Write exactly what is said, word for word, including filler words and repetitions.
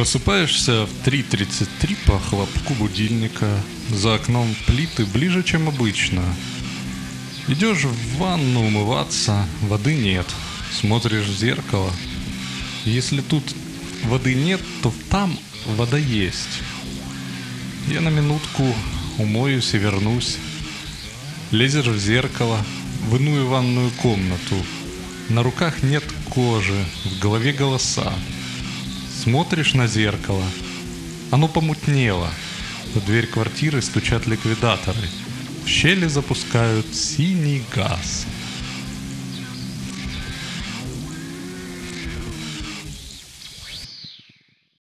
Просыпаешься в три тридцать три по хлопку будильника. За окном плиты ближе, чем обычно. Идешь в ванну умываться, воды нет. Смотришь в зеркало. Если тут воды нет, то там вода есть. Я на минутку умоюсь и вернусь. Лезешь в зеркало, в иную ванную комнату. На руках нет кожи, в голове голоса. Смотришь на зеркало. Оно помутнело. В дверь квартиры стучат ликвидаторы. В щели запускают синий газ.